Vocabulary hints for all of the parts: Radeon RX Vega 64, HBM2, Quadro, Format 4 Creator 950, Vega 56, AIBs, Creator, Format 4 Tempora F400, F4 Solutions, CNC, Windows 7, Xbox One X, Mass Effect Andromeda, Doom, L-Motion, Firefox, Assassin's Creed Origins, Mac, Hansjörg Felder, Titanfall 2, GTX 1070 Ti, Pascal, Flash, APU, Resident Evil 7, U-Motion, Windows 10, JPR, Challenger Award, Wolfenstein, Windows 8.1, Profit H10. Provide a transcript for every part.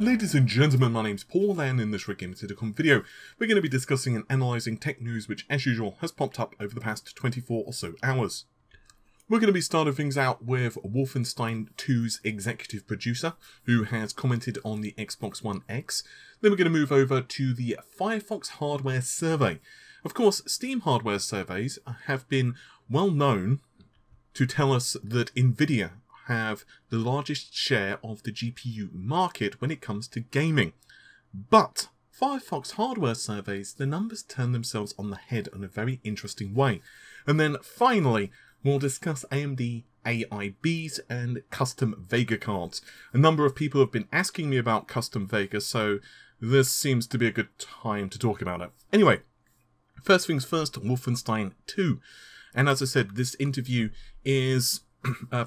Ladies and gentlemen, my name's Paul, and in this RedGamingTech video, we're going to be discussing and analysing tech news which, as usual, has popped up over the past 24 or so hours. We're going to be starting things out with Wolfenstein 2's executive producer, who has commented on the Xbox One X. Then we're going to move over to the Firefox Hardware Survey. Of course, Steam Hardware Surveys have been well known to tell us that NVIDIA have the largest share of the GPU market when it comes to gaming. But Firefox Hardware Surveys, the numbers turn themselves on the head in a very interesting way. And then finally, we'll discuss AMD AIBs and custom Vega cards. A number of people have been asking me about custom Vega, so this seems to be a good time to talk about it. Anyway, first things first, Wolfenstein 2. And as I said, this interview is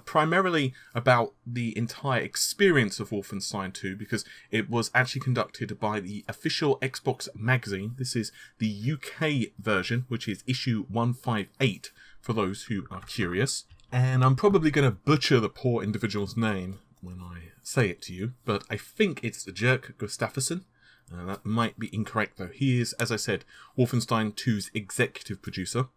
primarily about the entire experience of Wolfenstein 2, because it was actually conducted by the official Xbox magazine. This is the UK version, which is issue 158, for those who are curious. And I'm probably going to butcher the poor individual's name when I say it to you, but I think it's Jerk Gustafsson. That might be incorrect, though. He is, as I said, Wolfenstein 2's executive producer.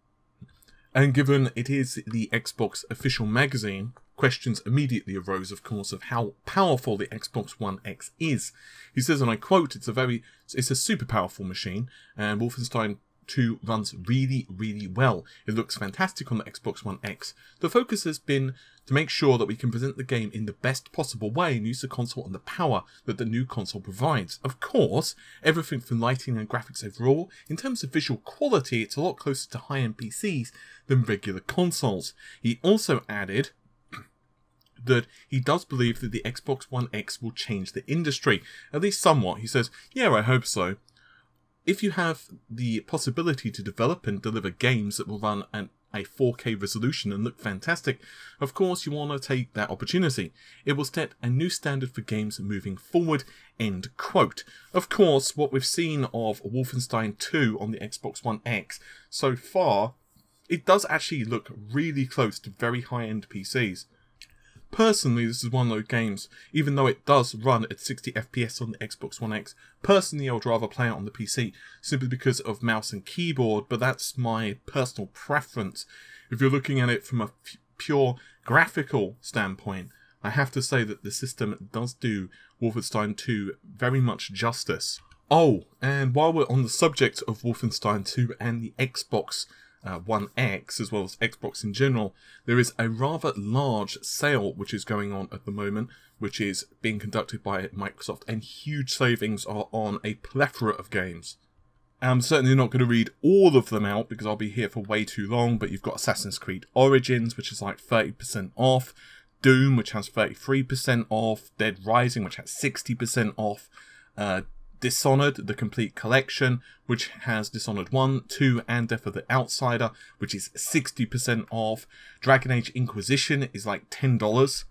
And given it is the Xbox official magazine, questions immediately arose, of course, of how powerful the Xbox One X is. He says, and I quote, it's a super powerful machine, and Wolfenstein 2 runs really, really well. It looks fantastic on the Xbox One X. The focus has been to make sure that we can present the game in the best possible way and use the console and the power that the new console provides. Of course, everything from lighting and graphics overall, in terms of visual quality, it's a lot closer to high-end PCs than regular consoles. He also added that he does believe that the Xbox One X will change the industry, at least somewhat. He says, yeah, I hope so. If you have the possibility to develop and deliver games that will run at a 4K resolution and look fantastic, of course you want to take that opportunity. It will set a new standard for games moving forward, end quote. Of course, what we've seen of Wolfenstein 2 on the Xbox One X so far, it does actually look really close to very high-end PCs. Personally, this is one of those games, even though it does run at 60 FPS on the Xbox One X, personally I would rather play it on the PC, simply because of mouse and keyboard, but that's my personal preference. If you're looking at it from a pure graphical standpoint, I have to say that the system does do Wolfenstein 2 very much justice. Oh, and while we're on the subject of Wolfenstein 2 and the Xbox One X, as well as Xbox in general, there is a rather large sale which is going on at the moment, which is being conducted by Microsoft, and huge savings are on a plethora of games. I'm certainly not going to read all of them out because I'll be here for way too long, but you've got Assassin's Creed Origins, which is like 30% off, Doom, which has 33% off, Dead Rising, which has 60% off, Dishonored, the complete collection, which has Dishonored 1, 2, and Death of the Outsider, which is 60% off. Dragon Age Inquisition is like $10.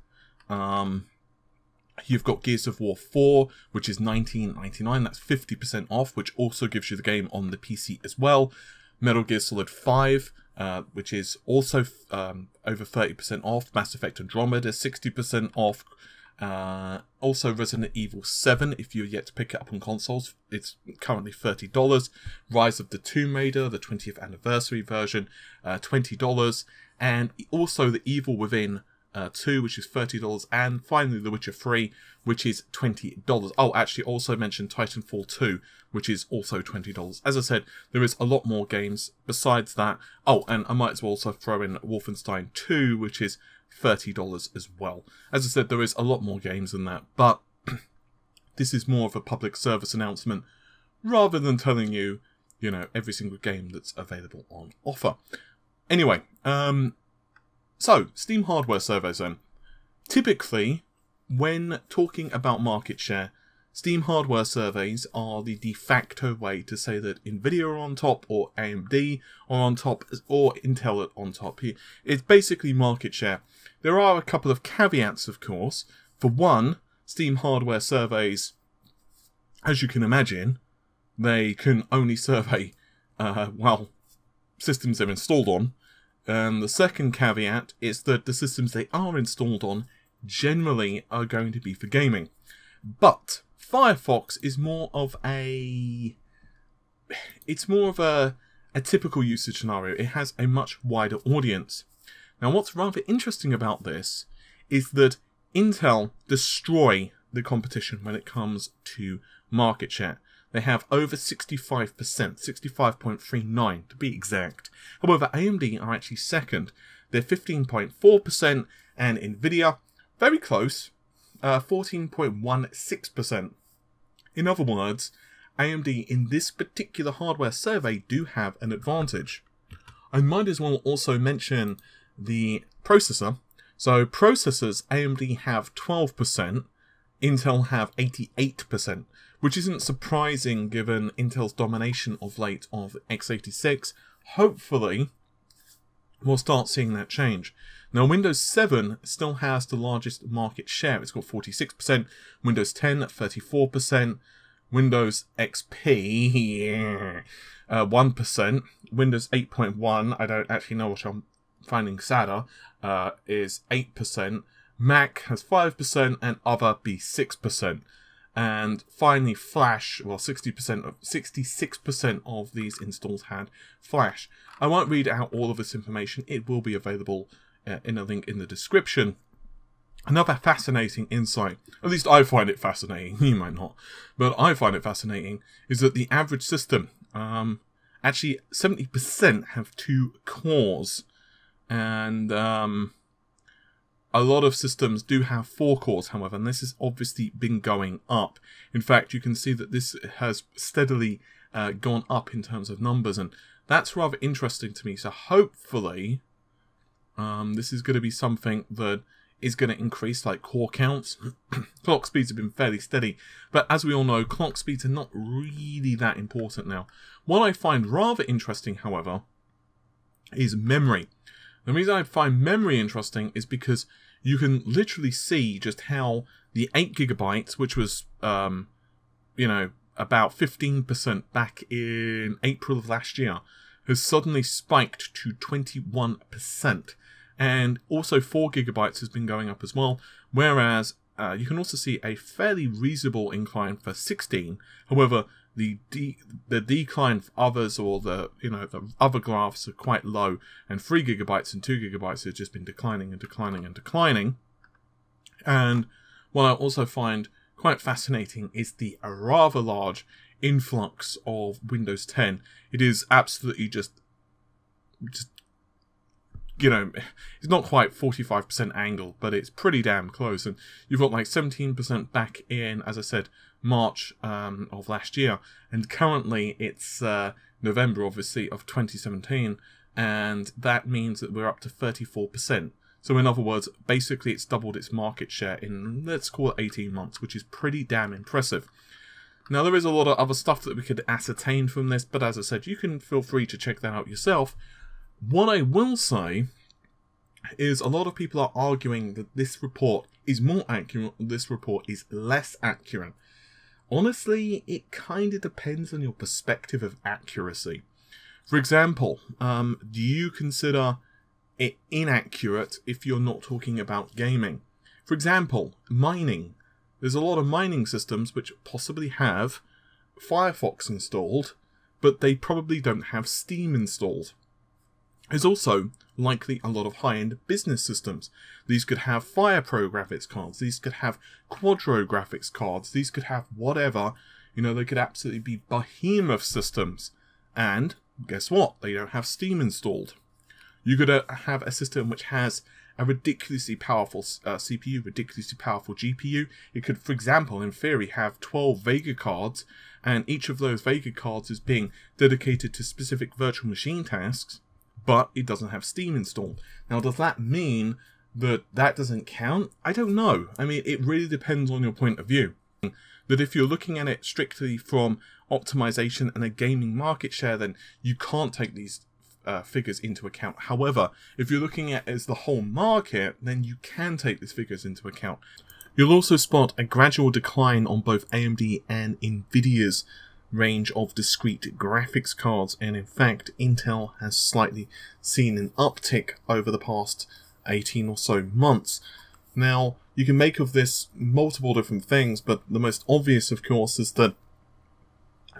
You've got Gears of War 4, which is $19.99. That's 50% off, which also gives you the game on the PC as well. Metal Gear Solid 5, which is also over 30% off. Mass Effect Andromeda, 60% off. Also Resident Evil 7, if you're yet to pick it up on consoles, it's currently $30. Rise of the Tomb Raider, the 20th anniversary version, $20. And also The Evil Within 2, which is $30. And finally The Witcher 3, which is $20. Oh, actually also mentioned Titanfall 2, which is also $20. As I said, there is a lot more games besides that. Oh, and I might as well also throw in Wolfenstein 2, which is $30 as well. As I said, there is a lot more games than that, but this is more of a public service announcement rather than telling you, you know, every single game that's available on offer. Anyway, so Steam Hardware Survey Zone. Typically, when talking about market share, Steam Hardware Surveys are the de facto way to say that NVIDIA are on top, or AMD are on top, or Intel are on top. It's basically market share. There are a couple of caveats, of course. For one, Steam Hardware Surveys, as you can imagine, they can only survey, well, systems they're installed on. And the second caveat is that the systems they are installed on generally are going to be for gaming. But Firefox is more of a... It's more of a typical usage scenario. It has a much wider audience. Now, what's rather interesting about this is that Intel destroy the competition when it comes to market share. They have over 65%, 65.39 to be exact. However, AMD are actually second. They're 15.4% and NVIDIA, very close, 14.16%. In other words, AMD in this particular hardware survey do have an advantage. I might as well also mention the processor. So processors, AMD have 12%, Intel have 88%, which isn't surprising given Intel's domination of late of x86. Hopefully, we'll start seeing that change. Now, Windows 7 still has the largest market share. It's got 46%, Windows 10 at 34%, Windows XP 1%, Windows 8.1, I don't actually know what I'm finding sadder, is 8%, Mac has 5%, and other be 6%. And finally, Flash, well, 66% of these installs had Flash. I won't read out all of this information. It will be available in a link in the description. Another fascinating insight, at least I find it fascinating, you might not, but I find it fascinating, is that the average system, actually 70% have 2 cores. And a lot of systems do have 4 cores, however, and this has obviously been going up. In fact, you can see that this has steadily gone up in terms of numbers, and that's rather interesting to me. So hopefully, this is going to be something that is going to increase, like core counts. Clock speeds have been fairly steady, but as we all know, clock speeds are not really that important now. What I find rather interesting, however, is memory. The reason I find memory interesting is because you can literally see just how the 8 GB, which was, you know, about 15% back in April of last year, has suddenly spiked to 21%. And also 4 GB has been going up as well, whereas you can also see a fairly reasonable incline for 16. However, the decline for others, or the, you know, the other graphs are quite low, and 3 GB and 2 GB have just been declining and declining and declining. And what I also find quite fascinating is the rather large influx of Windows 10. It is absolutely just you know, it's not quite 45% angle, but it's pretty damn close. And you've got like 17% back in, as I said, March of last year, and currently it's November, obviously, of 2017, and that means that we're up to 34%. So in other words, basically it's doubled its market share in, let's call it, 18 months, which is pretty damn impressive. Now, there is a lot of other stuff that we could ascertain from this, but as I said, you can feel free to check that out yourself. What I will say is a lot of people are arguing that this report is more accurate, this report is less accurate. Honestly, it kind of depends on your perspective of accuracy. For example, do you consider it inaccurate if you're not talking about gaming? For example, mining. There's a lot of mining systems which possibly have Firefox installed, but they probably don't have Steam installed. There's also likely a lot of high-end business systems. These could have Fire Pro graphics cards, these could have Quadro graphics cards, these could have whatever, you know, they could absolutely be behemoth systems. And guess what? They don't have Steam installed. You could have a system which has a ridiculously powerful CPU, ridiculously powerful GPU. It could, for example, in theory, have 12 Vega cards, and each of those Vega cards is being dedicated to specific virtual machine tasks, but it doesn't have Steam installed. Now, does that mean that that doesn't count? I don't know. I mean, it really depends on your point of view. That if you're looking at it strictly from optimization and a gaming market share, then you can't take these figures into account. However, if you're looking at it as the whole market, then you can take these figures into account. You'll also spot a gradual decline on both AMD and NVIDIA's range of discrete graphics cards, and in fact Intel has slightly seen an uptick over the past 18 or so months. Now, you can make of this multiple different things, but the most obvious, of course, is that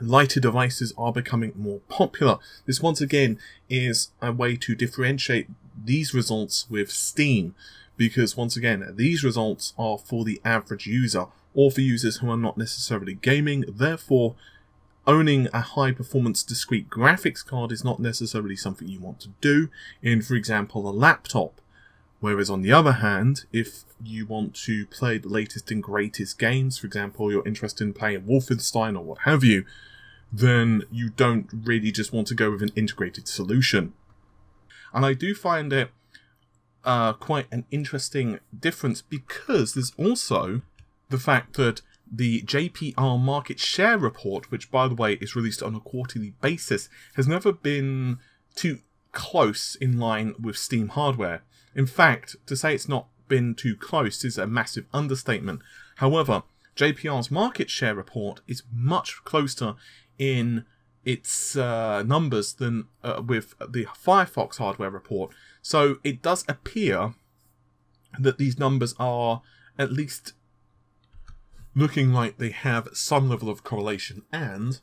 lighter devices are becoming more popular. This, once again, is a way to differentiate these results with Steam, because, once again, these results are for the average user, or for users who are not necessarily gaming. Therefore, owning a high-performance discrete graphics card is not necessarily something you want to do in, for example, a laptop. Whereas, on the other hand, if you want to play the latest and greatest games, for example, you're interested in playing Wolfenstein or what have you, then you don't really just want to go with an integrated solution. And I do find it quite an interesting difference, because there's also the fact that the JPR market share report, which, by the way, is released on a quarterly basis, has never been too close in line with Steam hardware. In fact, to say it's not been too close is a massive understatement. However, JPR's market share report is much closer in its numbers than with the Firefox hardware report. So it does appear that these numbers are at least looking like they have some level of correlation. And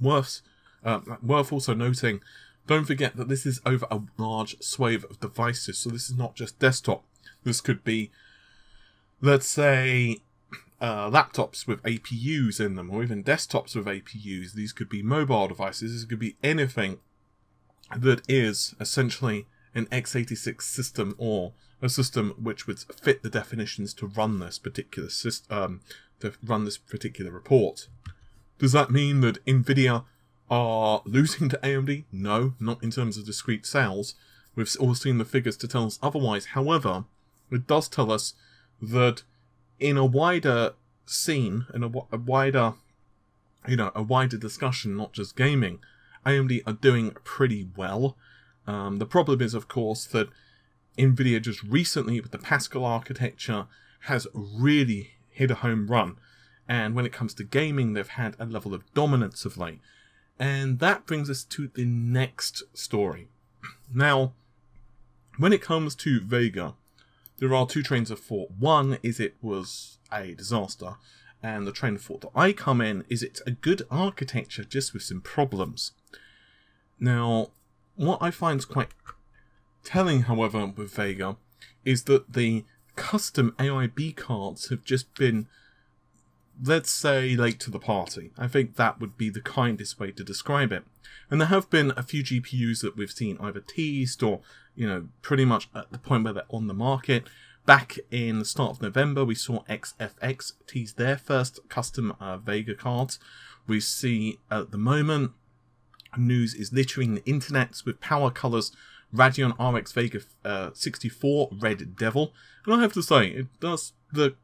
worth also noting, don't forget that this is over a large swathe of devices, so this is not just desktop. This could be, let's say, laptops with APUs in them, or even desktops with APUs. These could be mobile devices. This could be anything that is essentially an x86 system, or a system which would fit the definitions to run this particular system, report. Does that mean that NVIDIA are losing to AMD? No, not in terms of discrete sales. We've all seen the figures to tell us otherwise. However, it does tell us that in a wider scene, in a wider discussion, not just gaming, AMD are doing pretty well. The problem is, of course, that NVIDIA just recently, with the Pascal architecture, has really hit a home run. And when it comes to gaming, they've had a level of dominance of late. And that brings us to the next story. Now, when it comes to Vega, there are two trains of thought. One is it was a disaster, and the train of thought that I come in is it's a good architecture, just with some problems. Now, what I find is quite telling, however, with Vega, is that the custom AIB cards have just been, let's say, late to the party. I think that would be the kindest way to describe it. And there have been a few GPUs that we've seen either teased or, you know, pretty much at the point where they're on the market. Back in the start of November, we saw XFX tease their first custom Vega cards. We see at the moment, news is littering the internets with Power Color's Radeon RX Vega 64 Red Devil. And I have to say, it does look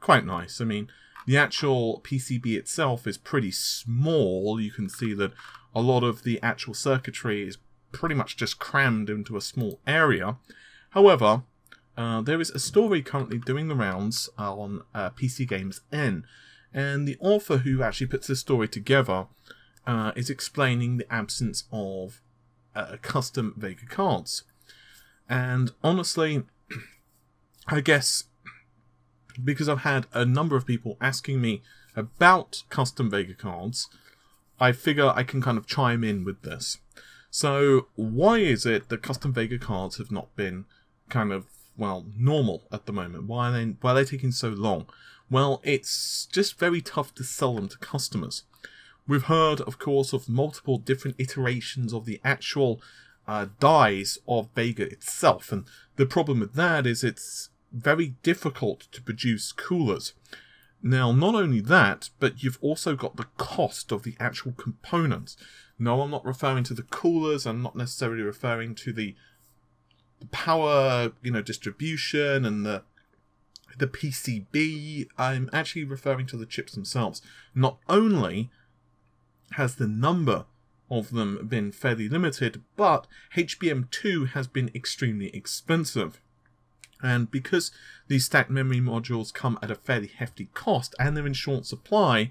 quite nice. I mean, the actual PCB itself is pretty small. You can see that a lot of the actual circuitry is pretty much just crammed into a small area. However, there is a story currently doing the rounds on PC Games N, and the author who actually puts this story together is explaining the absence of custom Vega cards. And honestly, I guess, because I've had a number of people asking me about custom Vega cards, I figure I can kind of chime in with this. So why is it that custom Vega cards have not been kind of, well, normal at the moment? Why are they taking so long? Well, it's just very tough to sell them to customers. We've heard, of course, of multiple different iterations of the actual dies of Vega itself. And the problem with that is it's very difficult to produce coolers. Now, not only that, but you've also got the cost of the actual components. No, I'm not referring to the coolers. I'm not necessarily referring to the power, you know, distribution and the PCB. I'm actually referring to the chips themselves. Not only has the number of them been fairly limited, but HBM2 has been extremely expensive. And because these stacked memory modules come at a fairly hefty cost and they're in short supply,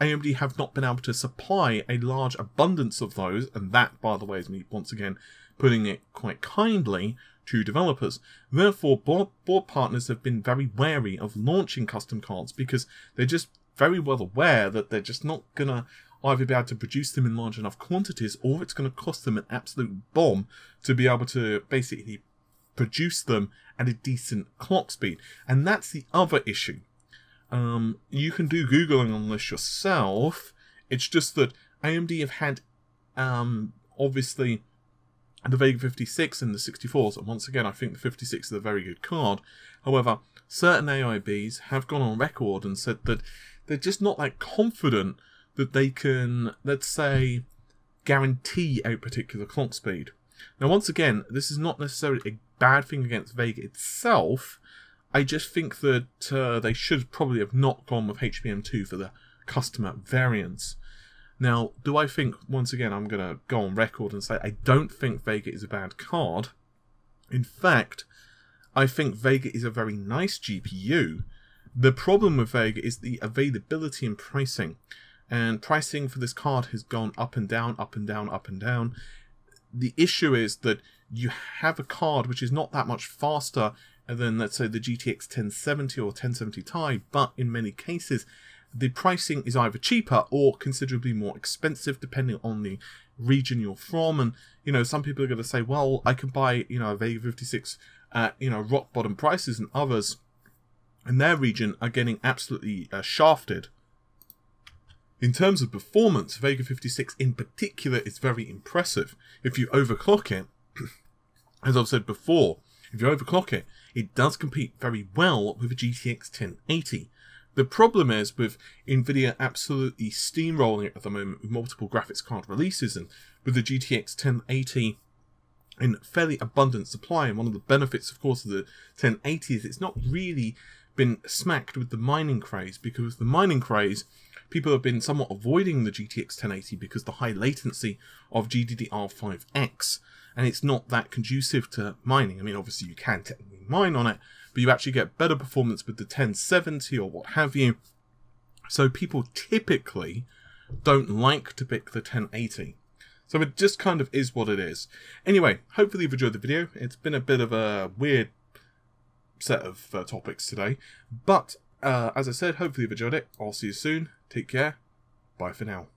AMD have not been able to supply a large abundance of those. And that, by the way, is me once again putting it quite kindly, to developers. Therefore, board partners have been very wary of launching custom cards because they're just very well aware that they're just not going to either be able to produce them in large enough quantities, or it's going to cost them an absolute bomb to be able to basically produce them at a decent clock speed. And that's the other issue. You can do Googling on this yourself. It's just that AMD have had, obviously, the Vega 56 and the 64s, and once again, I think the 56 is a very good card. However, certain AIBs have gone on record and said that they're just not that confident that they can, let's say, guarantee a particular clock speed. Now, once again, this is not necessarily a bad thing against Vega itself. I just think that they should probably have not gone with HBM2 for the customer variants. Now, do I think, once again, I'm going to go on record and say I don't think Vega is a bad card. In fact, I think Vega is a very nice GPU. The problem with Vega is the availability and pricing. And pricing for this card has gone up and down, up and down, up and down. The issue is that you have a card which is not that much faster than, let's say, the GTX 1070 or 1070 Ti, but in many cases, the pricing is either cheaper or considerably more expensive depending on the region you're from. And, you know, some people are going to say, well, I can buy, you know, a Vega 56 at, you know, rock bottom prices, and others in their region are getting absolutely shafted. In terms of performance, Vega 56 in particular is very impressive. If you overclock it, as I've said before, if you overclock it, it does compete very well with a GTX 1080. The problem is with NVIDIA absolutely steamrolling it at the moment with multiple graphics card releases, and with the GTX 1080 in fairly abundant supply. And one of the benefits, of course, of the 1080 is it's not really been smacked with the mining craze, because with the mining craze, people have been somewhat avoiding the GTX 1080 because the high latency of GDDR5X, and it's not that conducive to mining. I mean, obviously you can technically mine on it, but you actually get better performance with the 1070 or what have you. So people typically don't like to pick the 1080. So it just kind of is what it is. Anyway, hopefully you've enjoyed the video. It's been a bit of a weird set of topics today, but as I said, hopefully you've enjoyed it. I'll see you soon. Take care. Bye for now.